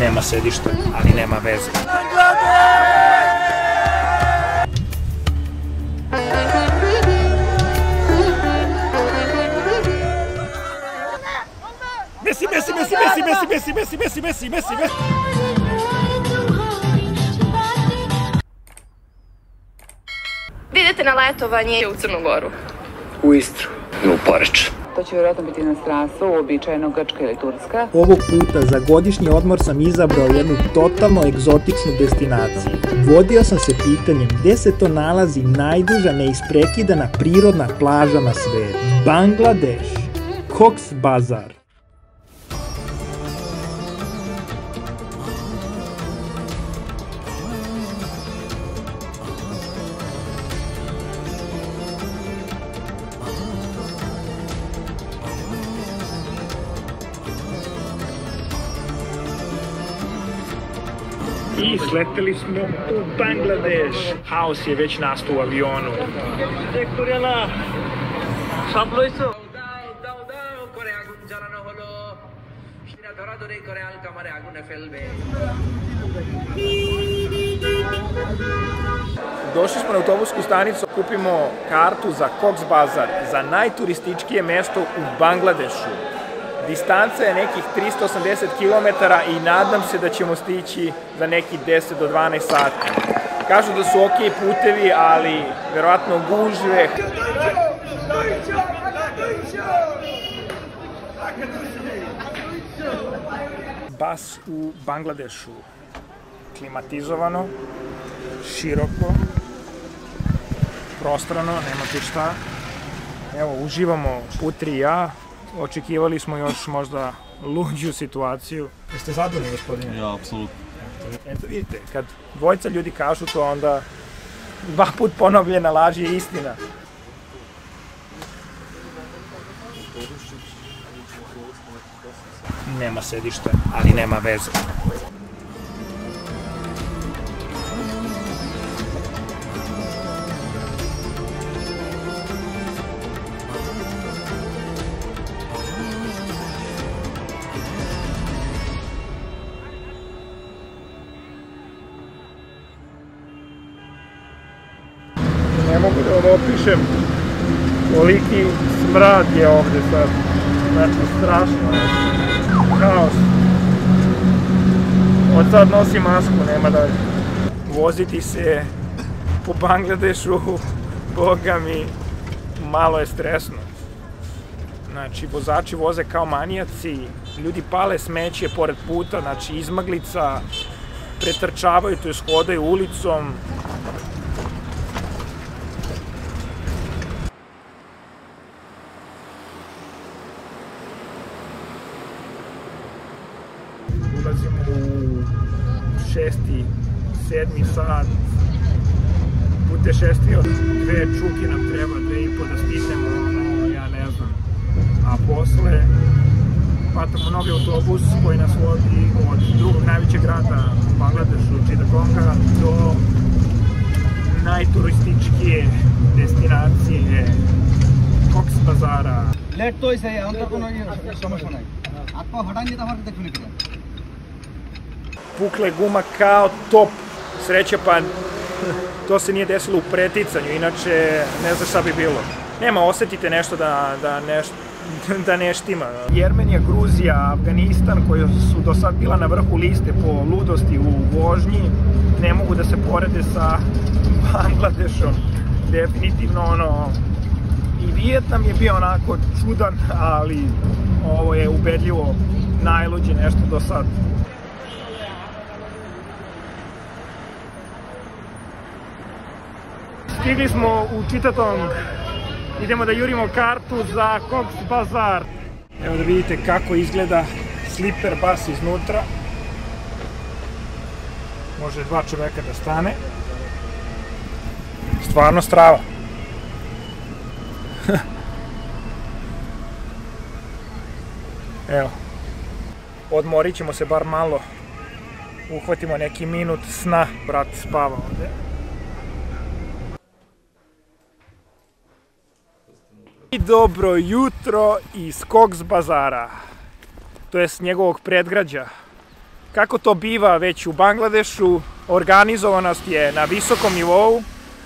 Nema sedišta, ali nema veze. Messi. Vi idete na letovanje u Crnu Goru? U Istru. U Poreč. To će vjerojatno biti na stranstvu, uobičajeno Grčka ili Turska. Ovog puta za godišnji odmor sam izabrao jednu totalno egzotičnu destinaciju. Vodio sam se pitanjem gdje se to nalazi najduža neisprekidana prirodna plaža na svijetu. Bangladeš, Cox's Bazar. I sleteli smo u Bangladeš. Haos je već nastao u avionu. Došli smo na autobusku stanicu, kupimo kartu za Cox's Bazar, za najturističkije mjesto u Bangladešu. Distanca je nekih 380 km i nadam se da ćemo stići za nekih 10 do 12 sati. Kažu da su ok putevi, ali verovatno gužve. Bas u Bangladešu. Klimatizovano, široko, prostrano, nema ti šta. Evo, uživamo putri i ja. Očekivali smo još možda luđu situaciju. Jeste zadovoljni, gospodine? Ja, apsolutno. Eto vidite, kad dvojica ljudi kažu to, onda dva put ponovljena laž je istina. Nema sedišta, ali nema veze. Ne mogu da ovo opišem, koliki smrad je ovdje sad, znači strašno je, kaos. Od sad nosi masku, nema dalje. Voziti se po Bangladešu, boga mi, malo je stresno. Znači, vozači voze kao manijaci, ljudi pale smeće pored puta, znači izmaglica, pretrčavaju, to je hodaju ulicom. Ulazimo u 6. 7. sat, pute 6. od 2 čuki nam treba, 2,5 da stignemo, ja ne znam. A posle hvatamo novi autobus koji nas vodi od drugog najvećeg grada u Bangladešu, Chittagonga, do najturističkije destinacije Cox's Bazara. Let to je se, onda puno je samošnaj. A to hodanje da hoćete kuni kule. Pukla je guma kao top, sreća pa to se nije desilo u preticanju, inače ne znaš šta bi bilo. Nema, osjetite nešto da ne štima. Jermenija, Gruzija, Afganistan koji su do sad bila na vrhu liste po ludosti u vožnji, ne mogu da se porede sa Bangladešom. Definitivno ono, i Vijetnam je bio onako čudan, ali ovo je ubedljivo najluđe nešto do sad. Stigli smo u Chittagong, idemo da jurimo kartu za Cox's Bazar. Evo da vidite kako izgleda sleeper bus iznutra. Može dva čoveka da stane. Stvarno strava. Evo, odmorit ćemo se bar malo. Uhvatimo neki minut sna, brat spava ovdje. Dobro jutro iz Cox's Bazara. to jest njegovog predgrađa. Kako to biva već u Bangladešu, organizovanost je na visokom nivou.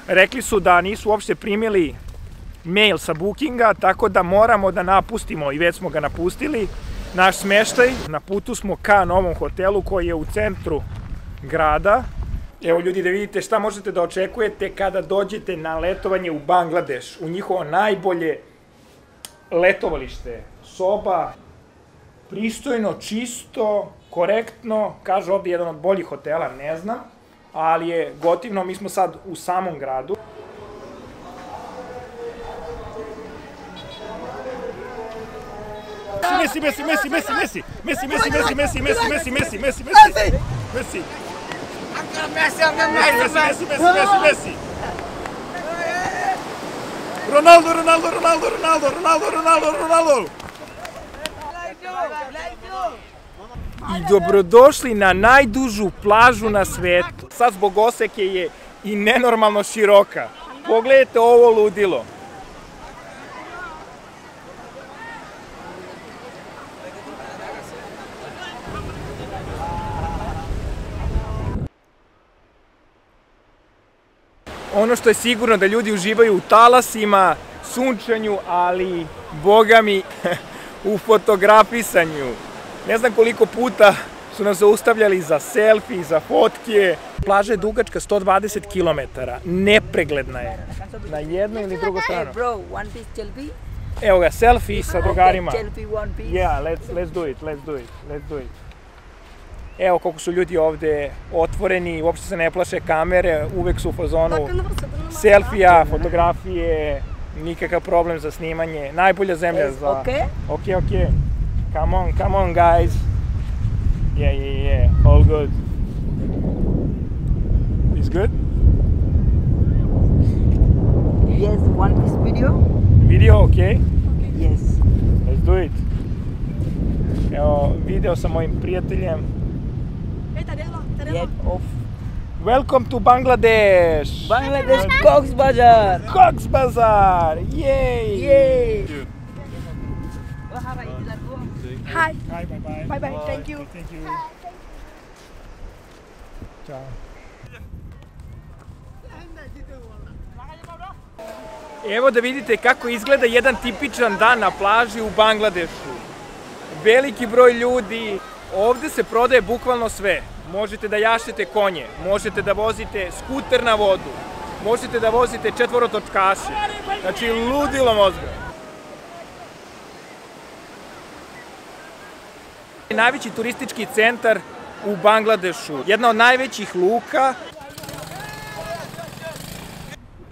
Rekli su da nisu uopšte primili mail sa bookinga, tako da moramo da napustimo, i već smo ga napustili, naš smeštaj. Na putu smo ka novom hotelu koji je u centru grada. Evo ljudi, da vidite šta možete da očekujete kada dođete na letovanje u Bangladeš, u njihovo najbolje letovalište. Soba, pristojno, čisto, korektno, kažu ovdje jedan od boljih hotela, ne znam, ali je gotivno, mi smo sad u samom gradu. Messi, Messi, Messi, Messi, Messi, Messi, Messi, Messi, Messi, Messi, Messi, Messi, Messi, Messi, Messi. Messi, Messi, Messi. Ronaldo, Ronaldo, Ronaldo, Ronaldo, Ronaldo, Ronaldo, Ronaldo. I dobrodošli na najdužu plažu na svetu. Sad zbog oseke je i nenormalno široka. Pogledajte ovo ludilo. Ono što je sigurno da ljudi uživaju u talasima, sunčanju, ali, boga mi, u fotografisanju. Ne znam koliko puta su nas zaustavljali za selfie, za fotke. Plaža je dugačka 120 km, nepregledna je. Na jednu ili drugu stranu. Evo ga, selfie sa drugarima. Yeah, let's do it, let's do it, let's do it. Evo koliko su ljudi ovde otvoreni, uopšte se ne plaše kamere, uvek su u fazonu selfija, fotografije, nikakav problem za snimanje, najbolja zemlja za... Ok, come on, come on guys. Yeah, all good. It's good? Yes, want this video? Video, ok? Yes. Let's do it. Evo, video sa mojim prijateljem. Welcome to Bangladesh! Bangladesh Cox's Bazar! Cox's Bazar! Yay! Hi! Hi, bye-bye! Bye-bye, thank you! Ciao! Evo da vidite kako izgleda jedan tipičan dan na plaži u Bangladešu. Veliki broj ljudi. Ovde se prodaje bukvalno sve. Možete da jašete konje, možete da vozite skuter na vodu, možete da vozite četvorotočkaše. Znači, ludilo mozga. Najveći turistički centar u Bangladešu. Jedna od najvećih luka.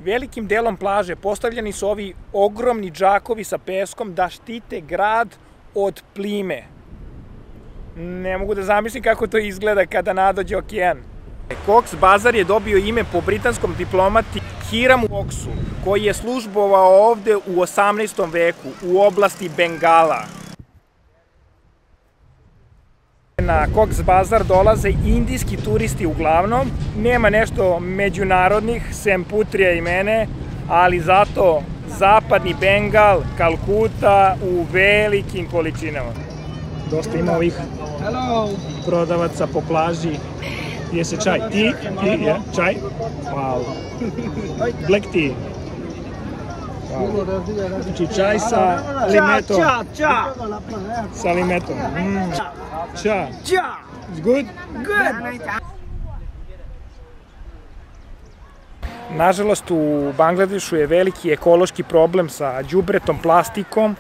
Velikim delom plaže postavljeni su ovi ogromni džakovi sa peskom da štite grad od plime. Ne mogu da zamislim kako to izgleda kada nadođe okean. Cox's Bazar je dobio ime po britanskom diplomati Hiramu Coxu, koji je službovao ovde u 18. veku u oblasti Bengala. Na Cox's Bazar dolaze indijski turisti uglavnom. Nema nešto međunarodnih, sem Putrija i mene, ali zato zapadni Bengal, Kalkuta u velikim količinama. Dosta ima ovih prodavaca po plaži. Pije se čaj. Ti? Čaj? Wow. Black tea. Znači čaj sa limetom. Sa limetom. Ča. It's good? Good. Nažalost u Bangladešu je veliki ekološki problem sa đubretom, plastikom.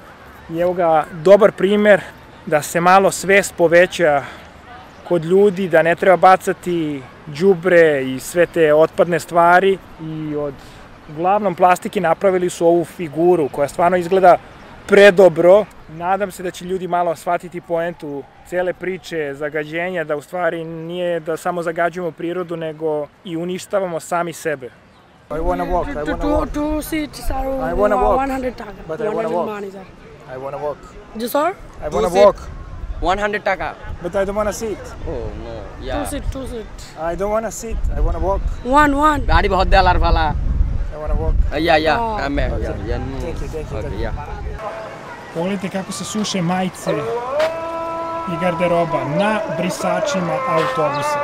I evo ga dobar primer da se malo svest poveća kod ljudi, da ne treba bacati đubre i sve te otpadne stvari. I od uglavnom plastike napravili su ovu figuru koja stvarno izgleda predobro. Nadam se da će ljudi malo shvatiti poentu cele priče zagađenja, da u stvari nije da samo zagađujemo prirodu, nego i uništavamo sami sebe. I wanna walk, I wanna walk. Two seats are 100 taka, 100 manager. I want to walk. You sir? I want to walk. 100 taka. But I don't want to sit. Oh no. Yeah. Two sit. I don't want to sit. I want to walk. One. Gadi bahut dalar wala. I want to walk. Yeah. I'm here. Yeah. Thank you. Pogledajte kako se suše majice I garderoba na brisačima autobusa.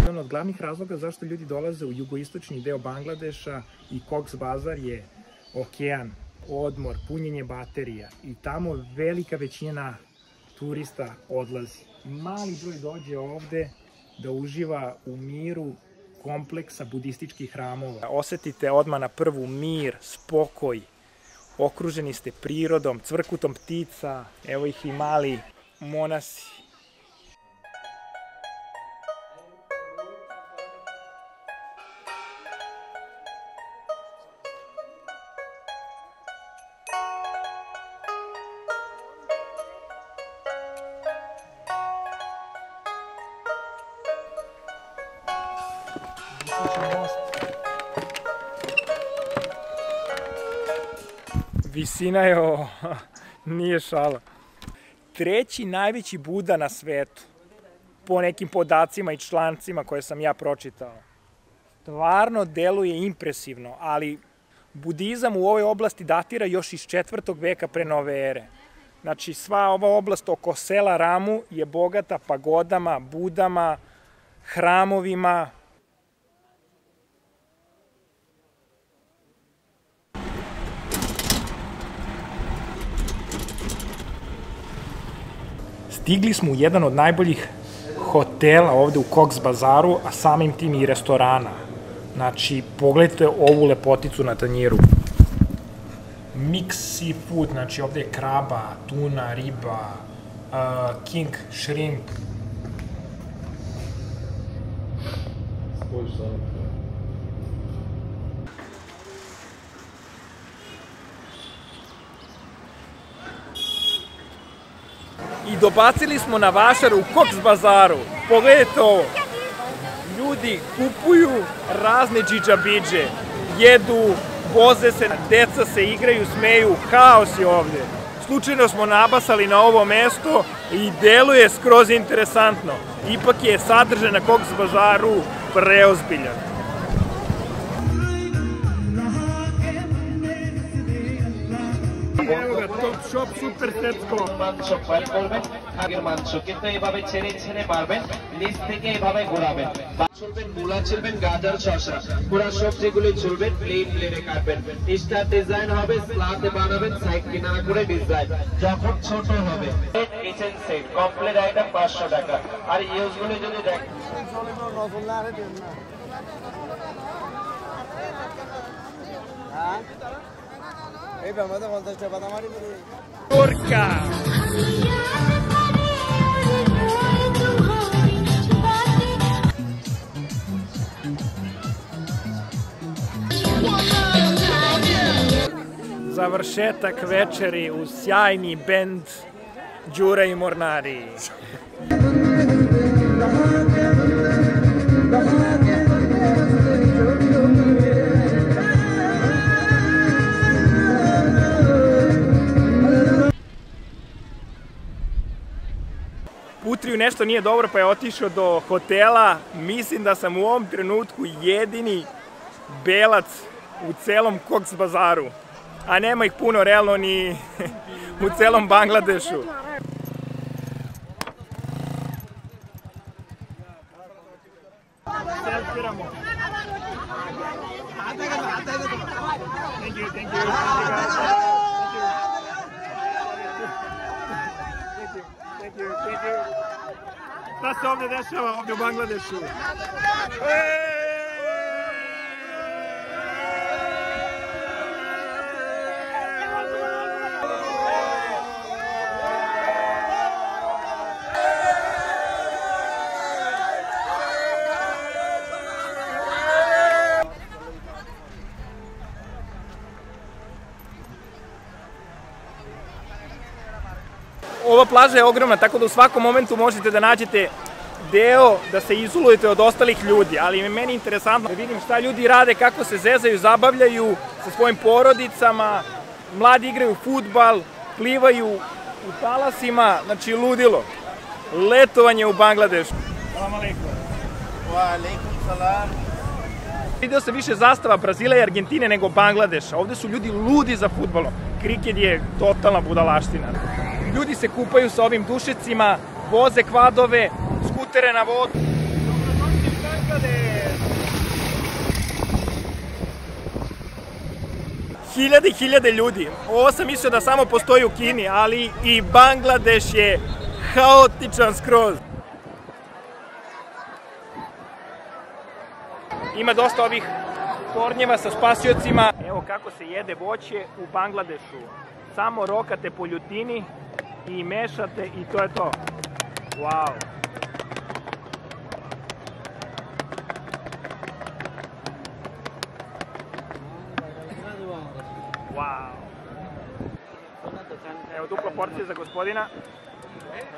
Jedan od glavnih razloga zašto ljudi dolaze u jugoistočni deo Bangladeša I Cox's Bazar je okean. Odmor, punjenje baterija I tamo velika većina turista odlazi. Mali broj dođe ovde da uživa u miru kompleksa budističkih hramova. Osetite odmah na prvu mir, spokoj, okruženi ste prirodom, cvrkutom ptica, evo ih I mali monasi. Visina je ovo, nije šala. Treći najveći Buda na svetu, po nekim podacima I člancima koje sam ja pročitao. Stvarno deluje impresivno, ali budizam u ovoj oblasti datira još iz 4. veka pre nove ere. Znači, sva ova oblast oko sela Ramu je bogata pagodama, budama, hramovima. Stigli smo u jedan od najboljih hotela ovde u Cox's Bazaru, a samim tim I restorana. Znači, pogledajte ovu lepoticu na tanjiru. Mix seafood, znači ovde je kraba, tuna, riba, king shrimp. I dobacili smo na vašaru u Cox's Bazaru. Pogledajte ovo. Ljudi kupuju razne džidžabidže. Jedu, voze se, deca se igraju, smeju, haos je ovdje. Slučajno smo nabasali na ovo mesto I deluje skroz interesantno. Ipak je sadržaj na Cox's Bazaru preozbiljan. Evo ga, top shop, super srpsko. Turka! Završetak večeri uz sjajni bend Đura I Mornari. Putriju nešto nije dobro pa je otišao do hotela. Mislim da sam u ovom trenutku jedini belac u celom Cox's Bazaru. A nema ih puno, realno, ni u celom Bangladešu. Šta se ovdje dešava ovdje u Bangladešu? Ova plaža je ogromna, tako da u svakom momentu možete da nađete deo da se izolujete od ostalih ljudi, ali je meni interesantno da vidim šta ljudi rade, kako se zezaju, zabavljaju sa svojim porodicama, mladi igraju fudbal, plivaju u talasima, znači ludilo. Letovanje u Bangladešu. Salam alaikum. Wa alaikum salam. Vidio sam više zastava Brazila i Argentine nego Bangladeša. Ovde su ljudi ludi za fudbalom. Kriket je totalna budalaština. Ljudi se kupaju sa ovim dušecima, voze kvadove, skutere na vodu. Dobrodošli u Bangladeš. Hiljade i hiljade ljudi. Ovo sam mislio da samo postoji u Kini, ali i Bangladeš je haotičan skroz. Ima dosta ovih tornjeva sa spasiocima. Evo kako se jede voće u Bangladešu. Samo rokate po ljutini i mešate i to je to. Wow! Wow! Evo dupla porcija za gospodina.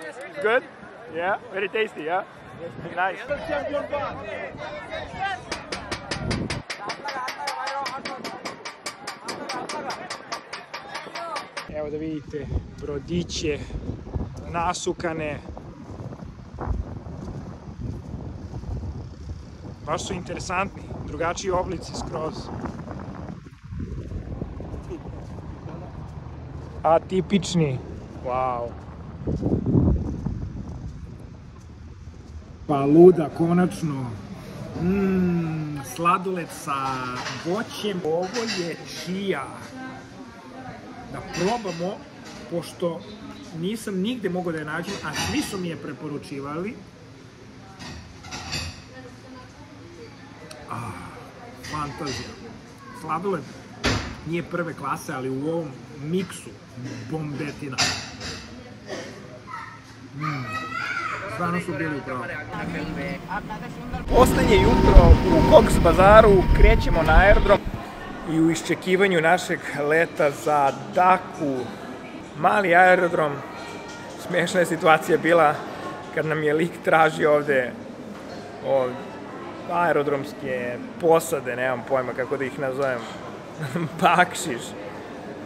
It's good? Yeah, very tasty, yeah? Nice. Evo da vidite brodiće, nasukane. Baš su interesantni, drugačiji oblici skroz. Atipični, wow. Pa luda, konačno. Sladoled sa voćem. Ovo je čija. Da probamo, pošto nisam nigde mogao da je nađem, a svi su mi je preporučivali. Fantazija. Sladoled nije prve klase, ali u ovom miksu bombetina. Stvarno su bili upravo. Poslednje jutro u Cox's Bazaru, krećemo na aerodrom i u iščekivanju našeg leta za Daku. Mali aerodrom, smešna je situacija bila kad nam je lik tražio ovde aerodromske posade, nemam pojma kako da ih nazovem, bakšiš.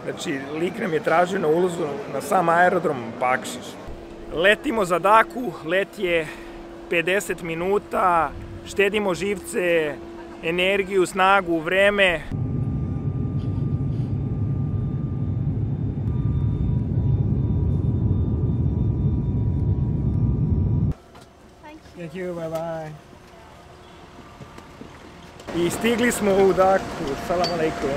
Znači, lik nam je tražio na ulazu na sam aerodrom bakšiš. Letimo za Daku, let je 50 minuta, štedimo živce, energiju, snagu, vreme. Thank you, bye bye. I stigli smo u Daku, salam alaikum.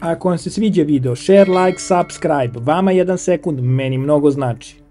Ako vam se sviđa video, share, like, subscribe, vama 1 sekund meni mnogo znači.